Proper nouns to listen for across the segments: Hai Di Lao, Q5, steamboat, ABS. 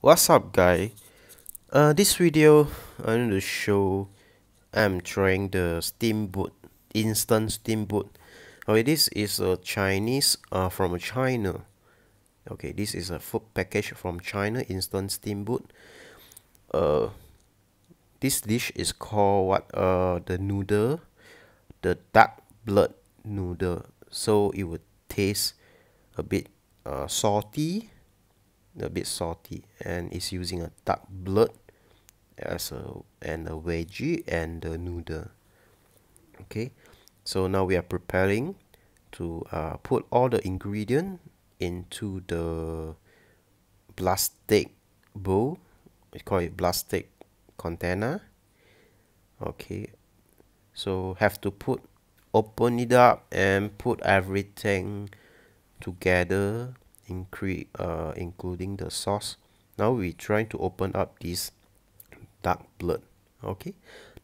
What's up, guy? This video I'm going to show I'm trying the steamboat, instant steamboat. Okay, this is a Chinese from China. Okay, this is a food package from China, instant steamboat. This dish is called what? The noodle, the duck blood noodle. So it would taste a bit salty, and it's using a duck blood as a veggie and the noodle. Okay, so now we are preparing to put all the ingredient into the plastic bowl. We call it plastic container. Okay, so have to put, open it up and put everything together, including the sauce. Now we try to open up this duck blood. Okay,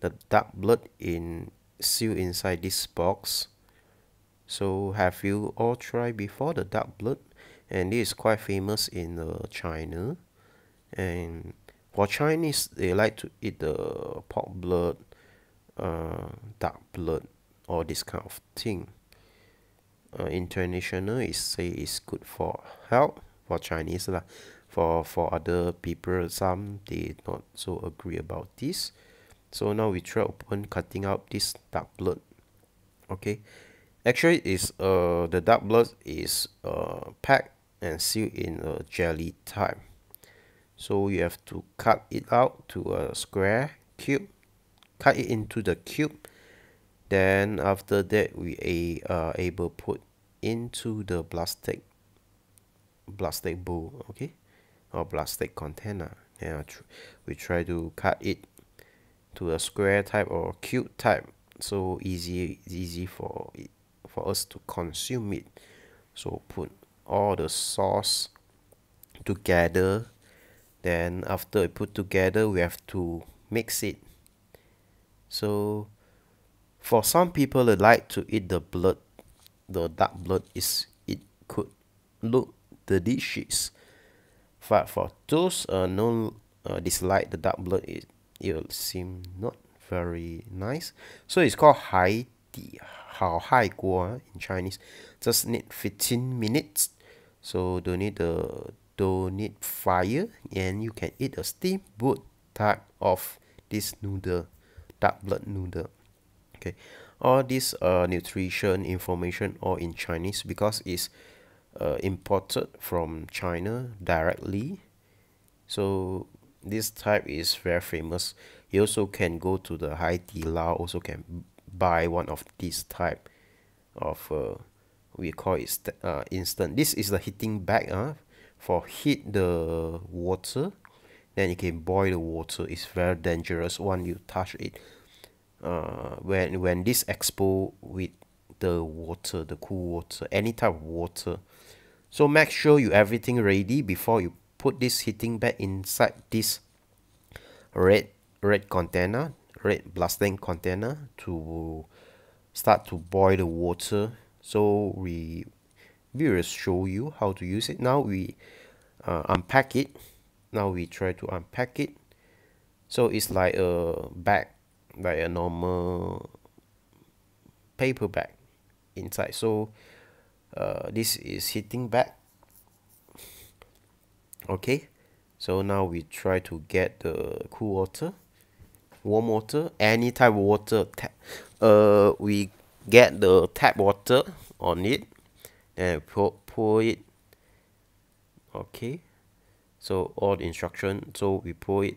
the duck blood in sealed inside this box. So have you all tried before the duck blood? And this is quite famous in China. And for Chinese, they like to eat the pork blood, duck blood, or this kind of thing. International is say it's good for health for Chinese lah. For other people, some they not so agree about this. So now we try open cutting out this duck blood. Okay, actually is the duck blood is packed and sealed in a jelly type. So you have to cut it out to a square cube, cut it into the cube. Then after that, we are able put into the plastic bowl, okay, or plastic container. Yeah, we try to cut it to a square type or cube type, so easy for us to consume it. So put all the sauce together. Then after it put together, we have to mix it. So for some people that like to eat the blood, the duck blood, is it could look delicious. But for those no dislike the duck blood, it will seem not very nice. So it's called Hai Di Lao in Chinese. Just need 15 minutes. So don't need fire, and you can eat a steamboat type of this noodle, duck blood noodle. Okay, all this nutrition information all in Chinese because it's imported from China directly. So this type is very famous. You also can go to the Hai Di Lao, also can buy one of this type of we call it instant. This is the heating bag for heat the water. Then you can boil the water. It's very dangerous when you touch it. When this exposed with the water, the cool water, any type of water. So make sure you everything ready before you put this heating bag inside this red container, red plastic container, to start to boil the water. So we will show you how to use it. Now we unpack it. Now we try to unpack it. So it's like a bag, like a normal paper bag inside. So this is heating bag. Okay, so now we try to get the cool water, warm water, any type of water. We get the tap water on it and pour it. Okay, so all the instruction. So we pour it.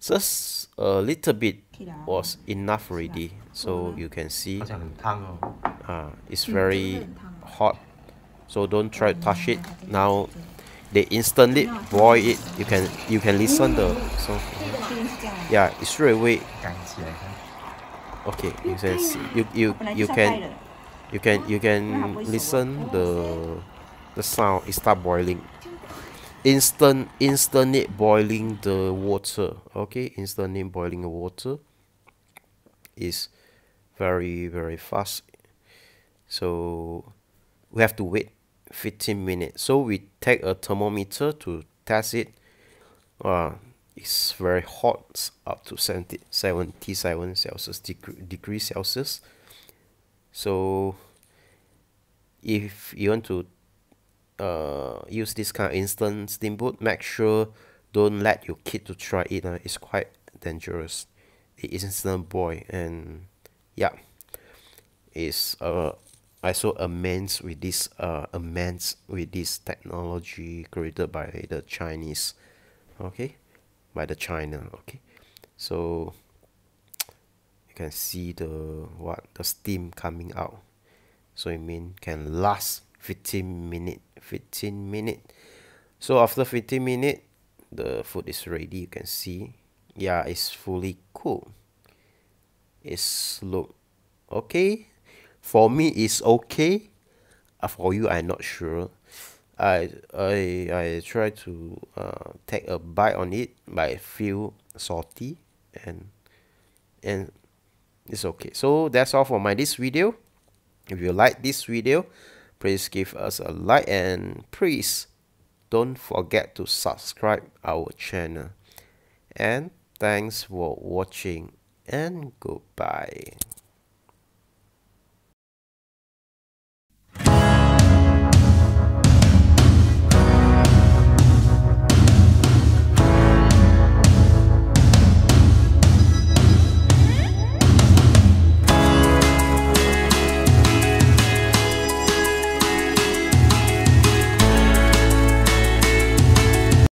Just a little bit was enough already. So you can see it's very hot, so don't try to touch it. Now they instantly boil it. You can listen the song. Yeah, it's straight away. Okay, you can see, you can listen the sound. It start boiling. Instantly boiling the water. Okay, instantly boiling the water is very fast. So we have to wait 15 minutes. So we take a thermometer to test it. it's very hot, it's up to 77 Celsius degrees Celsius. So if you want to use this kind of instant steamboat, make sure don't let your kid to try it. It's quite dangerous. It is instant boil, and yeah, it's also immense with this technology created by the Chinese, okay, by the China, okay. So you can see the steam coming out. So it mean can last 15 minutes. So after 15 minutes, the food is ready. You can see, yeah, it's fully cooked. It's look okay. For me, it's okay. For you, I'm not sure. I try to take a bite on it, but I feel salty, and it's okay. So that's all for this video. If you like this video, please give us a like, and please don't forget to subscribe our channel. And thanks for watching, and goodbye.